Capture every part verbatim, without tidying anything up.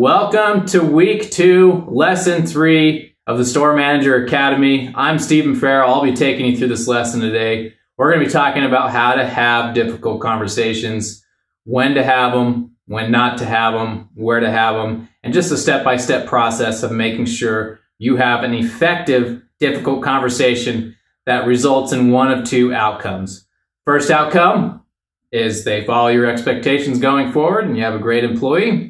Welcome to week two, lesson three of the Store Manager Academy. I'm Stephen Farrell. I'll be taking you through this lesson today. We're going to be talking about how to have difficult conversations, when to have them, when not to have them, where to have them, and just a step-by-step process of making sure you have an effective, difficult conversation that results in one of two outcomes. First outcome is they follow your expectations going forward and you have a great employee.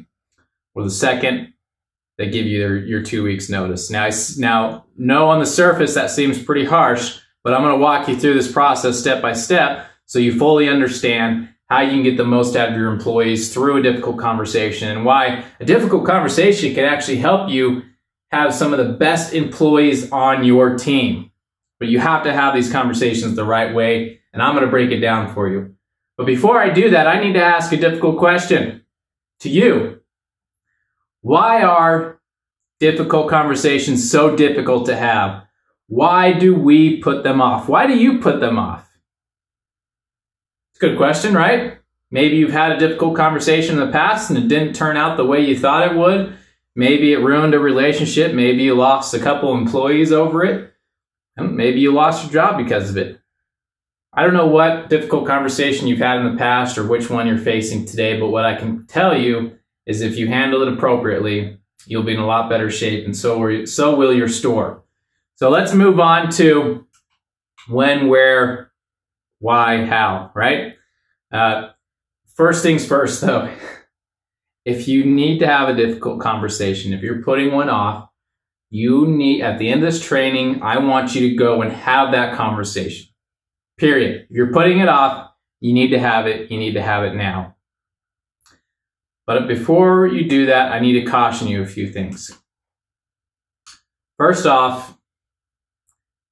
Or the second, they give you their, your two weeks notice. Now, I, now, no, on the surface, that seems pretty harsh, but I'm going to walk you through this process step by step so you fully understand how you can get the most out of your employees through a difficult conversation and why a difficult conversation can actually help you have some of the best employees on your team. But you have to have these conversations the right way, and I'm going to break it down for you. But before I do that, I need to ask a difficult question to you. Why are difficult conversations so difficult to have? Why do we put them off? Why do you put them off? It's a good question, right? Maybe you've had a difficult conversation in the past and it didn't turn out the way you thought it would. Maybe it ruined a relationship. Maybe you lost a couple employees over it. Maybe you lost your job because of it. I don't know what difficult conversation you've had in the past or which one you're facing today, but what I can tell you is if you handle it appropriately, you'll be in a lot better shape, and so will, so will your store. So let's move on to when, where, why, how, right? Uh, first things first, though. If you need to have a difficult conversation, if you're putting one off, you need, at the end of this training, I want you to go and have that conversation, period. If you're putting it off, you need to have it. You need to have it now. But before you do that, I need to caution you a few things. First off,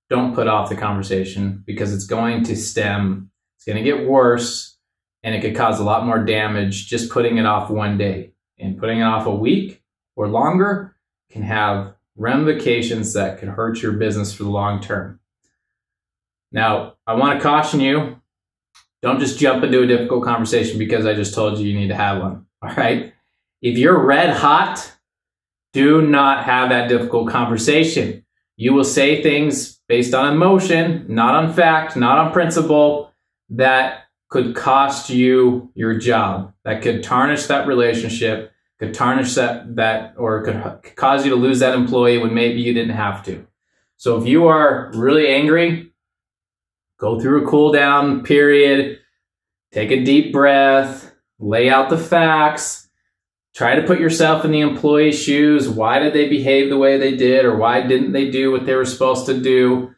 don't put off the conversation because it's going to stem, it's going to get worse, and it could cause a lot more damage just putting it off one day. And putting it off a week or longer can have ramifications that could hurt your business for the long term. Now, I want to caution you, don't just jump into a difficult conversation because I just told you you need to have one. All right. If you're red hot, do not have that difficult conversation. You will say things based on emotion, not on fact, not on principle, that could cost you your job, that could tarnish that relationship, could tarnish that, that or could cause you to lose that employee when maybe you didn't have to. So if you are really angry, go through a cool down period, take a deep breath. Lay out the facts, try to put yourself in the employee's shoes. Why did they behave the way they did, or why didn't they do what they were supposed to do?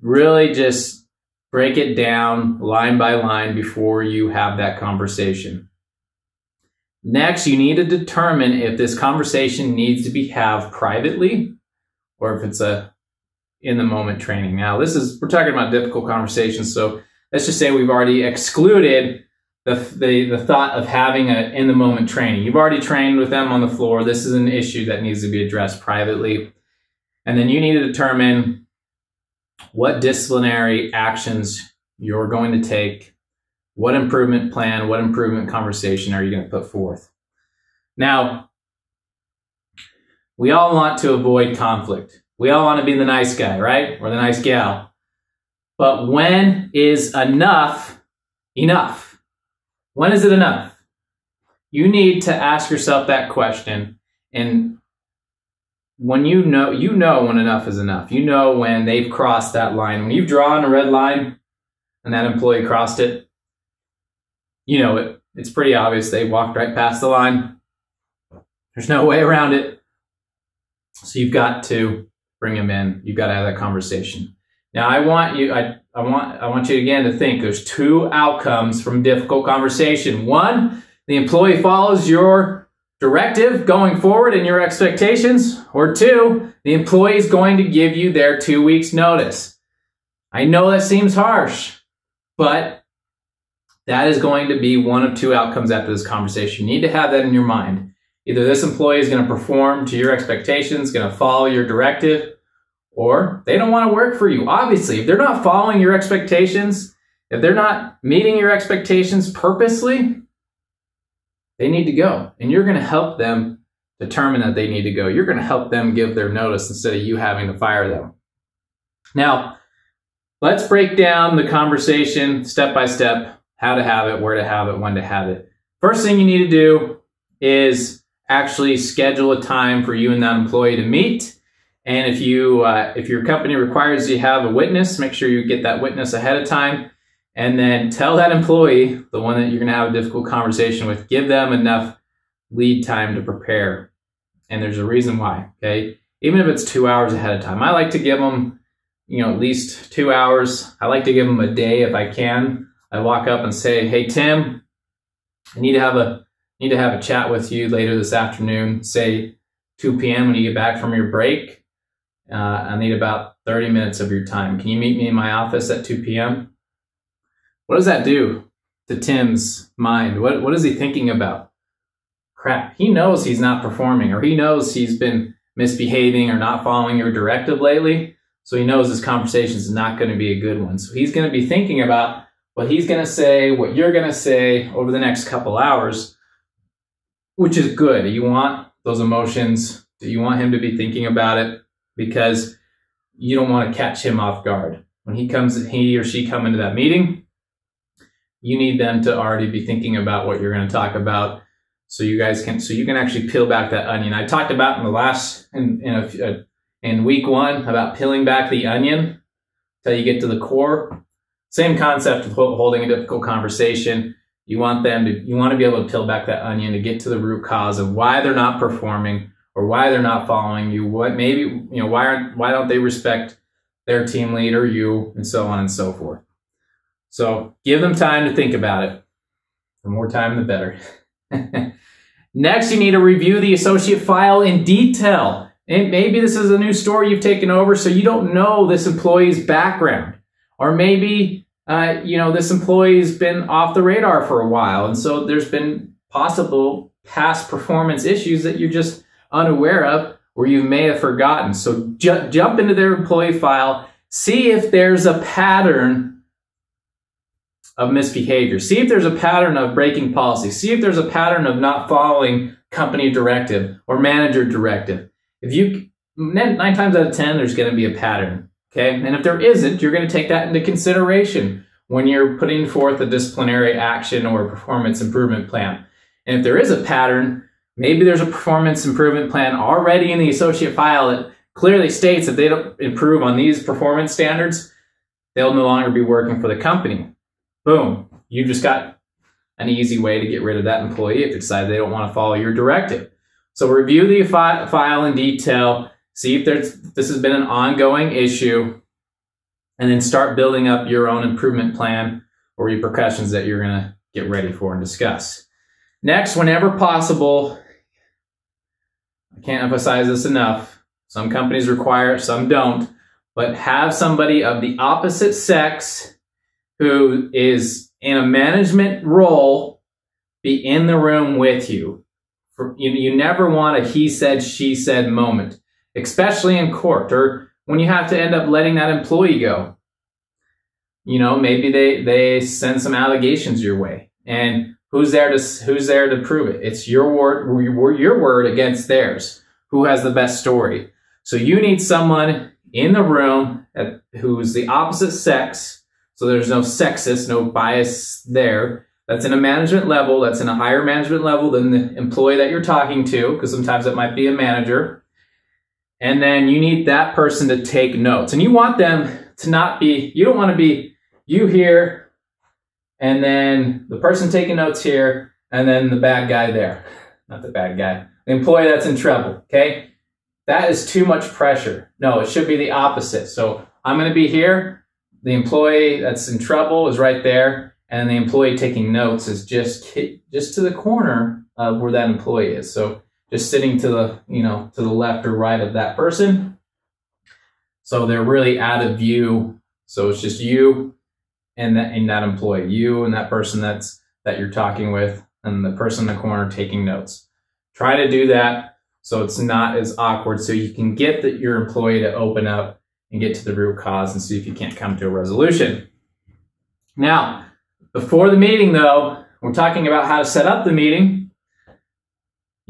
Really just break it down line by line before you have that conversation. Next, you need to determine if this conversation needs to be had privately or if it's a in-the-moment training. Now, this is, we're talking about difficult conversations, so let's just say we've already excluded The, the, the thought of having an in-the-moment training. You've already trained with them on the floor. This is an issue that needs to be addressed privately. And then you need to determine what disciplinary actions you're going to take, what improvement plan, what improvement conversation are you going to put forth. Now, we all want to avoid conflict. We all want to be the nice guy, right? Or the nice gal. But when is enough enough? When is it enough? You need to ask yourself that question. And when you know, you know when enough is enough. You know when they've crossed that line. When you've drawn a red line and that employee crossed it, you know it. It's pretty obvious they walked right past the line. There's no way around it. So you've got to bring them in. You've got to have that conversation. Now I want you, I, I want I want you again to think there's two outcomes from difficult conversation. One, the employee follows your directive going forward and your expectations. Or two, the employee is going to give you their two weeks notice. I know that seems harsh, but that is going to be one of two outcomes after this conversation. You need to have that in your mind. Either this employee is going to perform to your expectations, going to follow your directive, or they don't want to work for you. Obviously, if they're not following your expectations, if they're not meeting your expectations purposely, they need to go. And you're going to help them determine that they need to go. You're going to help them give their notice instead of you having to fire them. Now, let's break down the conversation step by step, how to have it, where to have it, when to have it. First thing you need to do is actually schedule a time for you and that employee to meet. And if you uh, if your company requires you have a witness, make sure you get that witness ahead of time. And then tell that employee, the one that you're going to have a difficult conversation with, give them enough lead time to prepare. And there's a reason why, okay? Even if it's two hours ahead of time. I like to give them, you know, at least two hours. I like to give them a day if I can. I walk up and say, hey, Tim, I need to have a need to have a chat with you later this afternoon, say two P M when you get back from your break. Uh, I need about thirty minutes of your time. Can you meet me in my office at two P M? What does that do to Tim's mind? What, what is he thinking about? Crap, he knows he's not performing, or he knows he's been misbehaving or not following your directive lately. So he knows this conversation is not going to be a good one. So he's going to be thinking about what he's going to say, what you're going to say over the next couple hours, which is good. You want those emotions. You want him to be thinking about it because you don't want to catch him off guard. When he comes, he or she come into that meeting, you need them to already be thinking about what you're going to talk about, so you guys can, so you can actually peel back that onion. I talked about in the last, in in, a, in week one, about peeling back the onion till you get to the core. Same concept of holding a difficult conversation. You want them to, you want to be able to peel back that onion to get to the root cause of why they're not performing or why they're not following you. What maybe, you know, why aren't, why don't they respect their team leader, you, and so on and so forth. So give them time to think about it. The more time, the better. Next, you need to review the associate file in detail. And maybe this is a new store you've taken over, so you don't know this employee's background. Or maybe uh, you know, this employee's been off the radar for a while, and so there's been possible past performance issues that you're just unaware of or you may have forgotten. So ju jump into their employee file, see if there's a pattern of misbehavior. See if there's a pattern of breaking policy. See if there's a pattern of not following company directive or manager directive. If you, nine times out of ten, there's going to be a pattern. Okay, and if there isn't, you're going to take that into consideration when you're putting forth a disciplinary action or a performance improvement plan. And if there is a pattern, maybe there's a performance improvement plan already in the associate file that clearly states that they don't improve on these performance standards, they'll no longer be working for the company. Boom, you just got an easy way to get rid of that employee if they decide they don't want to follow your directive. So review the fi file in detail, see if there's, if this has been an ongoing issue, and then start building up your own improvement plan or repercussions that you're going to get ready for and discuss. Next, whenever possible, I can't emphasize this enough, some companies require it, some don't, but have somebody of the opposite sex who is in a management role be in the room with you. For, you, you never want a he said, she said moment, especially in court or when you have to end up letting that employee go. You know, maybe they, they send some allegations your way, and who's there to, who's there to prove it? It's your word, your word against theirs. Who has the best story? So you need someone in the room at, who's the opposite sex. So there's no sexist, no bias there. That's in a management level, that's in a higher management level than the employee that you're talking to, because sometimes it might be a manager. And then you need that person to take notes. And you want them to not be, you don't want to be you here, and then the person taking notes here, and then the bad guy there. Not the bad guy, the employee that's in trouble, okay? That is too much pressure. No, it should be the opposite. So I'm gonna be here, the employee that's in trouble is right there, and the employee taking notes is just just to the corner of where that employee is. So just sitting to the, you know, to the left or right of that person. So they're really out of view. So it's just you and that, and that employee, you and that person that's that you're talking with, and the person in the corner taking notes. Try to do that so it's not as awkward, so you can get the, your employee to open up and get to the root cause and see if you can't come to a resolution. Now, before the meeting though, we're talking about how to set up the meeting.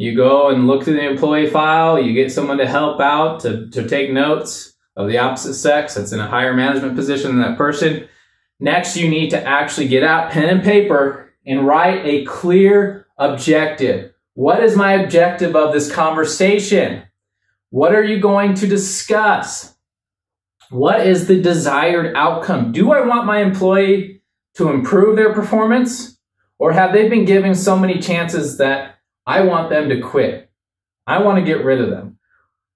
You go and look through the employee file, you get someone to help out, to, to take notes of the opposite sex that's in a higher management position than that person. Next, you need to actually get out pen and paper and write a clear objective. What is my objective of this conversation? What are you going to discuss? What is the desired outcome? Do I want my employee to improve their performance? Or have they been given so many chances that I want them to quit? I want to get rid of them.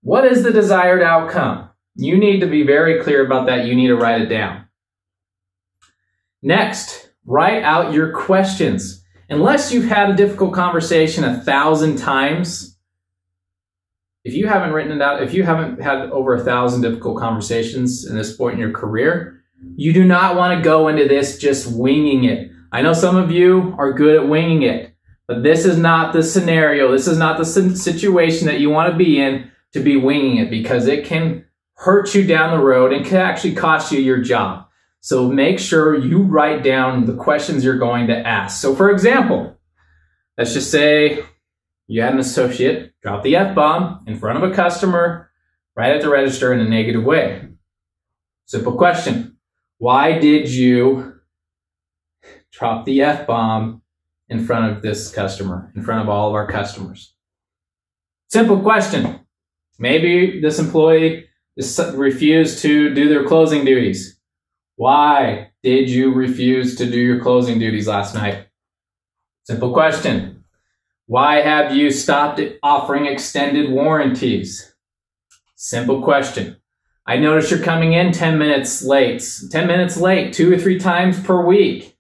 What is the desired outcome? You need to be very clear about that. You need to write it down. Next, write out your questions. Unless you've had a difficult conversation a thousand times, if you haven't written it out, if you haven't had over a thousand difficult conversations in this point in your career, you do not want to go into this just winging it. I know some of you are good at winging it, but this is not the scenario. This is not the situation that you want to be in to be winging it, because it can hurt you down the road and can actually cost you your job. So make sure you write down the questions you're going to ask. So for example, let's just say you had an associate drop the F-bomb in front of a customer right at the register in a negative way. Simple question. Why did you drop the F-bomb in front of this customer, in front of all of our customers? Simple question. Maybe this employee refused to do their closing duties. Why did you refuse to do your closing duties last night? Simple question. Why have you stopped offering extended warranties? Simple question. I noticed you're coming in ten minutes late, ten minutes late, two or three times per week.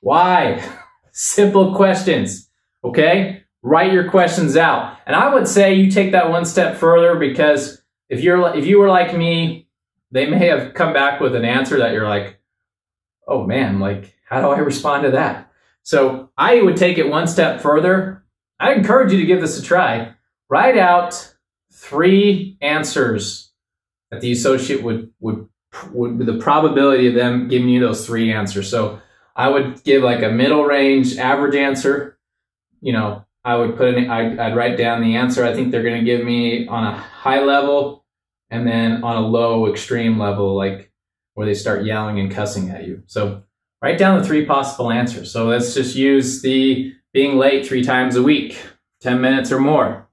Why? Simple questions, okay? Write your questions out. And I would say you take that one step further, because if you're if you were like me, they may have come back with an answer that you're like, oh man, like, how do I respond to that? So I would take it one step further. I encourage you to give this a try. Write out three answers that the associate would, would, would be the probability of them giving you those three answers. So I would give like a middle range average answer. You know, I would put in, I'd, I'd write down the answer I think they're going to give me on a high level, and then on a low extreme level, like where they start yelling and cussing at you. So write down the three possible answers. So let's just use the being late three times a week, ten minutes or more.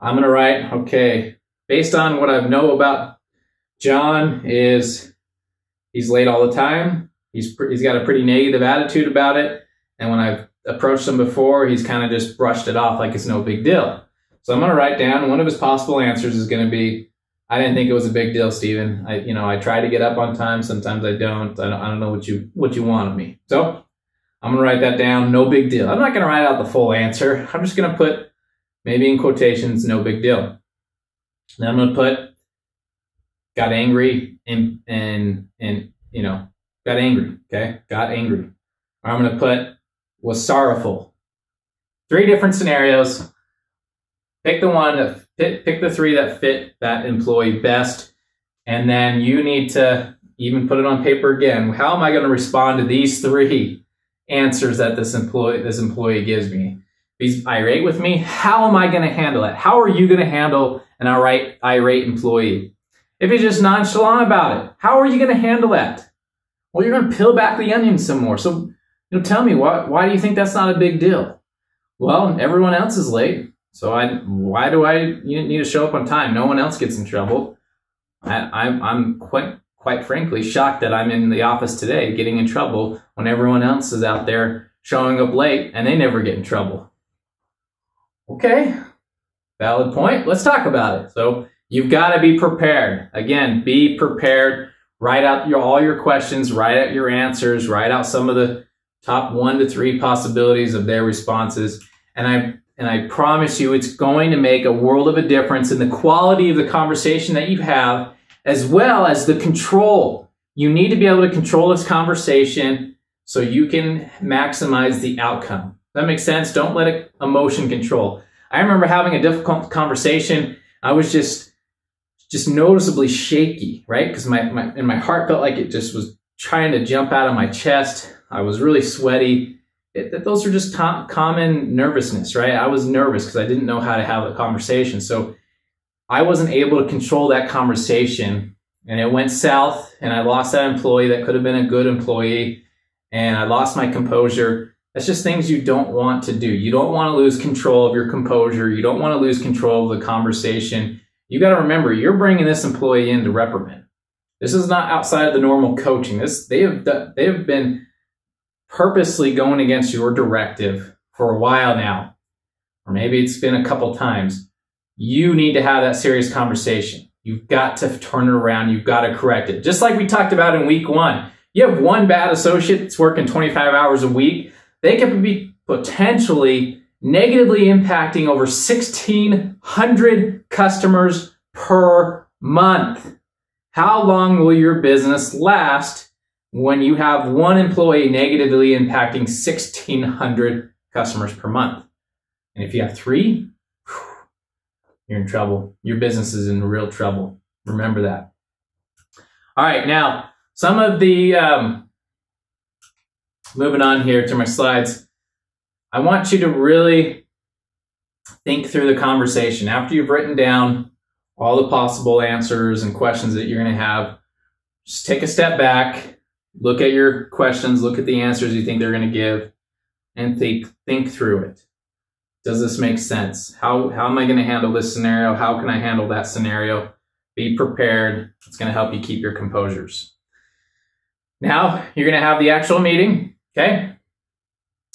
I'm going to write, okay, based on what I know about John is he's late all the time. He's, he's got a pretty negative attitude about it. And when I've approached him before, he's kind of just brushed it off like it's no big deal. So I'm going to write down one of his possible answers is going to be, I didn't think it was a big deal, Stephen. I, you know, I try to get up on time. Sometimes I don't. I don't, I don't know what you, what you want of me. So I'm going to write that down. No big deal. I'm not going to write out the full answer. I'm just going to put maybe in quotations, no big deal. Then I'm going to put got angry and, and, and, you know, got angry, okay? Got angry. I'm going to put was sorrowful. Three different scenarios. Pick the one that fit, pick the three that fit that employee best, and then you need to even put it on paper again. How am I going to respond to these three answers that this employee this employee gives me? If he's irate with me, how am I going to handle it? How are you going to handle an irate irate employee? If he's just nonchalant about it, how are you going to handle that? Well, you're going to peel back the onion some more. So, you know, tell me, why, why do you think that's not a big deal? Well, everyone else is late. So I, why do I you need to show up on time? No one else gets in trouble. I, I'm, I'm quite, quite frankly shocked that I'm in the office today getting in trouble when everyone else is out there showing up late and they never get in trouble. Okay, valid point. Let's talk about it. So you've got to be prepared. Again, be prepared. Write out your, all your questions, write out your answers, write out some of the top one to three possibilities of their responses. And I, and I promise you, it's going to make a world of a difference in the quality of the conversation that you have, as well as the control. You need to be able to control this conversation so you can maximize the outcome. That makes sense? Don't let it emotion control. I remember having a difficult conversation. I was just just noticeably shaky, right? Because my, my, and my heart felt like it just was trying to jump out of my chest. I was really sweaty. it, that those are just com common nervousness, right? I was nervous because I didn't know how to have a conversation. So I wasn't able to control that conversation, and it went south, and I lost that employee that could have been a good employee, and I lost my composure. That's just things you don't want to do. You don't want to lose control of your composure. You don't want to lose control of the conversation. You got to remember, you're bringing this employee in to reprimand. This is not outside of the normal coaching. This they have they have been purposely going against your directive for a while now, or maybe it's been a couple times. You need to have that serious conversation. You've got to turn it around. You've got to correct it. Just like we talked about in week one. You have one bad associate that's working twenty-five hours a week. They could be potentially negatively impacting over sixteen hundred customers per month. How long will your business last when you have one employee negatively impacting sixteen hundred customers per month? And if you have three, you're in trouble. Your business is in real trouble. Remember that. All right, now, some of the, um, moving on here to my slides, I want you to really think through the conversation. After you've written down all the possible answers and questions that you're gonna have, just take a step back, look at your questions, look at the answers you think they're gonna give, and think, think through it. Does this make sense? How, how am I gonna handle this scenario? How can I handle that scenario? Be prepared. It's gonna help you keep your composures. Now, you're gonna have the actual meeting, okay?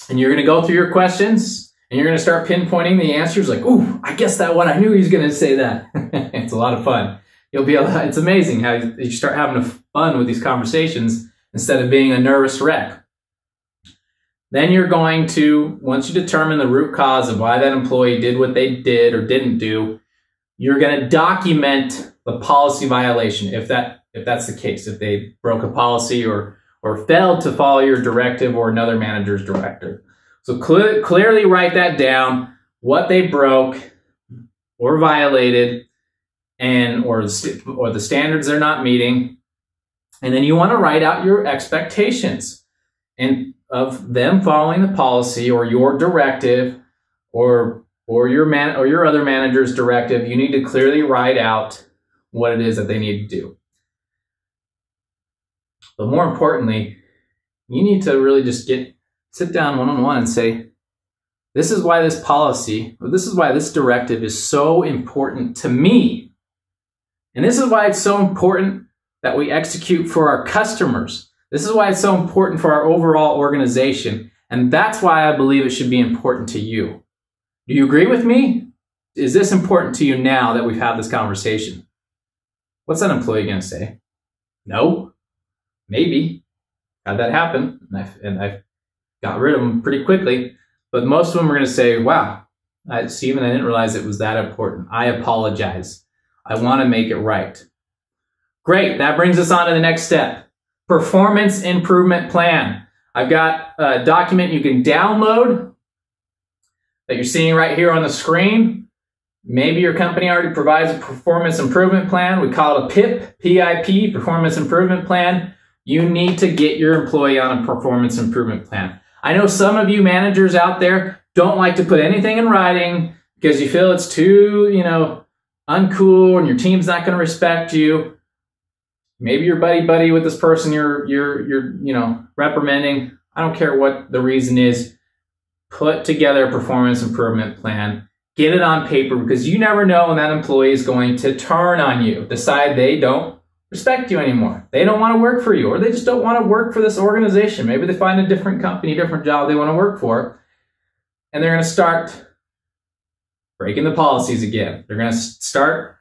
And you're gonna go through your questions, and you're gonna start pinpointing the answers like, ooh, I guess that one, I knew he was gonna say that. It's a lot of fun. You'll be, able to, it's amazing how you start having fun with these conversations instead of being a nervous wreck. Then you're going to, once you determine the root cause of why that employee did what they did or didn't do, you're gonna document the policy violation, if that If that's the case, if they broke a policy or or failed to follow your directive or another manager's directive. So cl- clearly write that down, what they broke or violated, and or, or the standards they're not meeting. And then you want to write out your expectations and of them following the policy or your directive or or your man or your other manager's directive. You need to clearly write out what it is that they need to do. But more importantly, you need to really just get sit down one-on-one and say, this is why this policy, or this is why this directive is so important to me. And this is why it's so important that we execute for our customers. This is why it's so important for our overall organization. And that's why I believe it should be important to you. Do you agree with me? Is this important to you now that we've had this conversation? What's that employee going to say? No. Maybe, had that happen, and I, and I got rid of them pretty quickly. But most of them are gonna say, wow, I, Stephen, I didn't realize it was that important. I apologize. I wanna make it right. Great, that brings us on to the next step. Performance improvement plan. I've got a document you can download that you're seeing right here on the screen. Maybe your company already provides a performance improvement plan. We call it a P I P, P I P, performance improvement plan. You need to get your employee on a performance improvement plan. I know some of you managers out there don't like to put anything in writing because you feel it's too, you know, uncool and your team's not going to respect you. Maybe you're buddy buddy with this person you're you're you're you know reprimanding. I don't care what the reason is. Put together a performance improvement plan. Get it on paper because you never know when that employee is going to turn on you, decide they don't respect you anymore. They don't want to work for you, or they just don't want to work for this organization. Maybe they find a different company, different job they want to work for, and they're going to start breaking the policies again. They're going to start,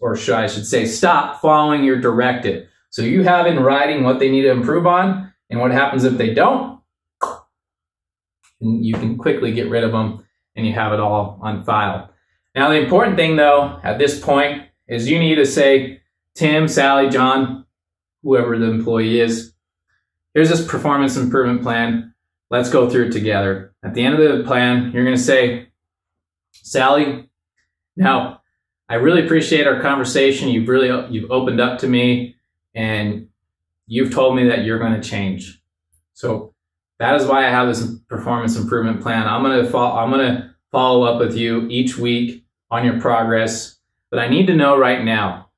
or should I should say, stop following your directive. So you have in writing what they need to improve on, and what happens if they don't, and you can quickly get rid of them, and you have it all on file. Now, the important thing, though, at this point, is you need to say, Tim, Sally, John, whoever the employee is, here's this performance improvement plan. Let's go through it together. At the end of the plan, you're going to say, Sally, now, I really appreciate our conversation. You've really, you've opened up to me, and you've told me that you're going to change. So That is why I have this performance improvement plan. I'm going to follow, I'm going to follow up with you each week on your progress, but I need to know right now,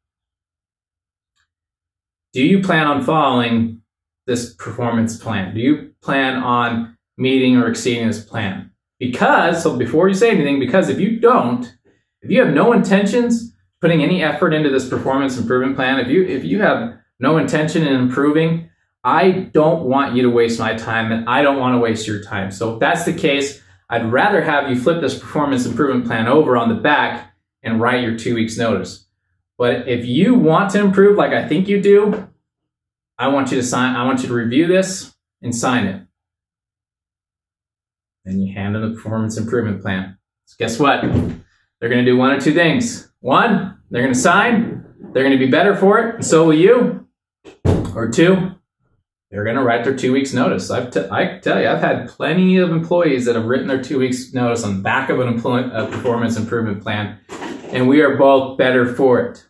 do you plan on following this performance plan? Do you plan on meeting or exceeding this plan? Because, so before you say anything, because if you don't, if you have no intentions putting any effort into this performance improvement plan, if you, if you have no intention in improving, I don't want you to waste my time, and I don't want to waste your time. So if that's the case, I'd rather have you flip this performance improvement plan over on the back and write your two weeks notice. But if you want to improve like I think you do, I want you to sign, I want you to review this and sign it. Then you hand them the performance improvement plan. So guess what? They're gonna do one or two things. One, they're gonna sign, they're gonna be better for it, and so will you. Or two, they're gonna write their two weeks notice. I've t I tell you, I've had plenty of employees that have written their two weeks notice on the back of an employment, a performance improvement plan, and we are both better for it.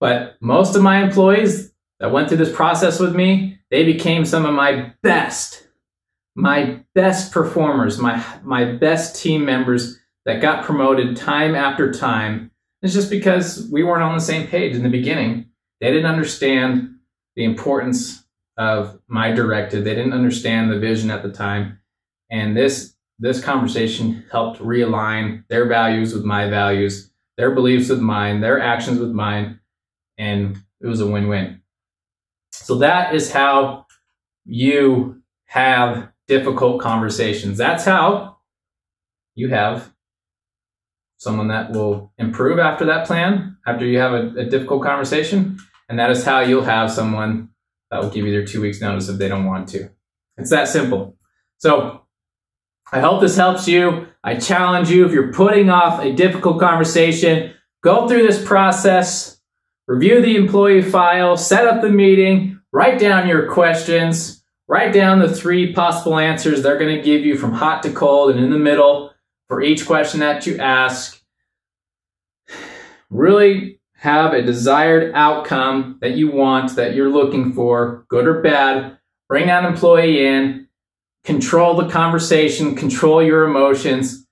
But most of my employees that went through this process with me, they became some of my best, my best performers, my, my best team members that got promoted time after time. It's just because we weren't on the same page in the beginning. They didn't understand the importance of my directive. They didn't understand the vision at the time. And this, this conversation helped realign their values with my values, their beliefs with mine, their actions with mine, and it was a win-win. So that is how you have difficult conversations. That's how you have someone that will improve after that plan, after you have a, a difficult conversation, and that is how you'll have someone that will give you their two weeks notice if they don't want to. It's that simple. So I hope this helps you. I challenge you, if you're putting off a difficult conversation, go through this process, review the employee file, set up the meeting, write down your questions, write down the three possible answers they're going to give you from hot to cold and in the middle for each question that you ask. Really have a desired outcome that you want, that you're looking for, good or bad. Bring that employee in, control the conversation, control your emotions,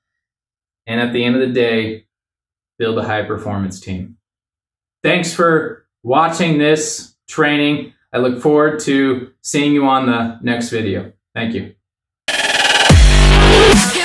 and at the end of the day, build a high-performance team. Thanks for watching this training. I look forward to seeing you on the next video. Thank you.